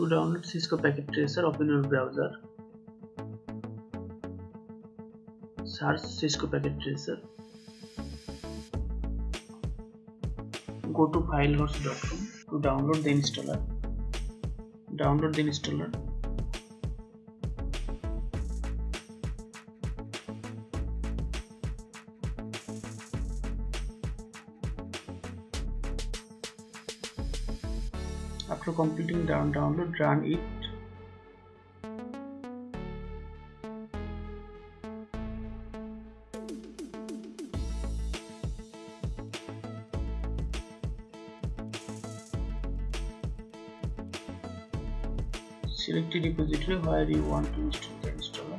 to download Cisco Packet Tracer, open your browser, search Cisco Packet Tracer, go to filehorse.com to download the installer. Download the installer. After completing the download, run it. Select the repository where you want to install the installer.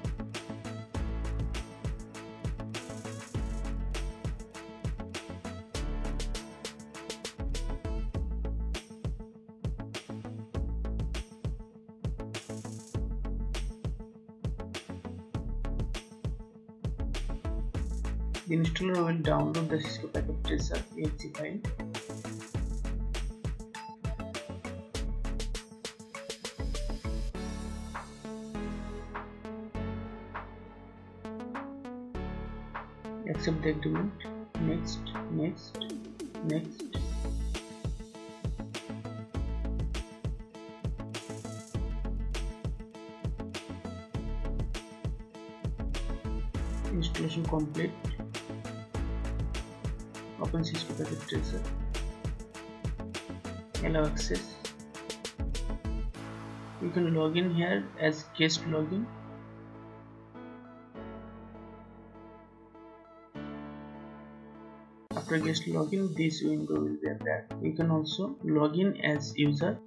The installer will download the Cisco Packet Tracer .exe file. Accept the agreement. Next, next, next. Installation complete. Open Cisco Packet Tracer. Allow access. You can log in here as guest login. After guest login, this window will be appeared. You can also log in as user.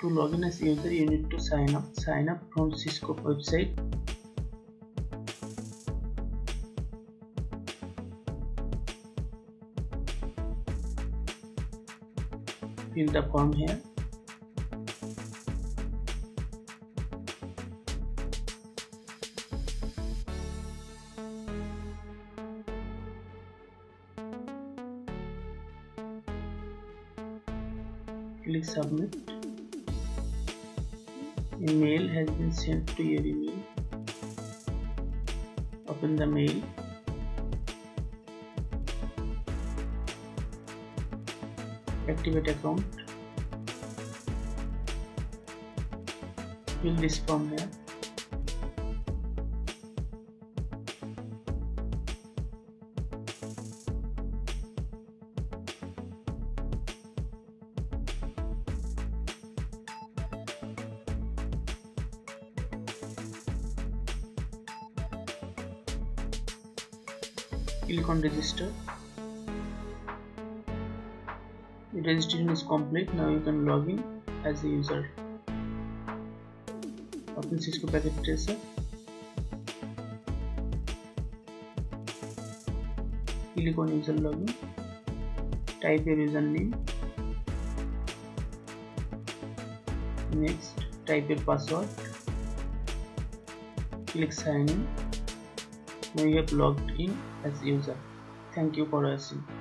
To login as user, you need to sign up. Sign up from Cisco website. Fill the form here. Click submit. A mail has been sent to your email. Open the mail. Activate account. Fill this form here. Click on register. The registration is complete. Now you can log in as a user. Open Cisco Packet Tracer. Click on user login. Type your username. Next, type your password. Click sign in. Now you have logged in as user. Thank you for watching.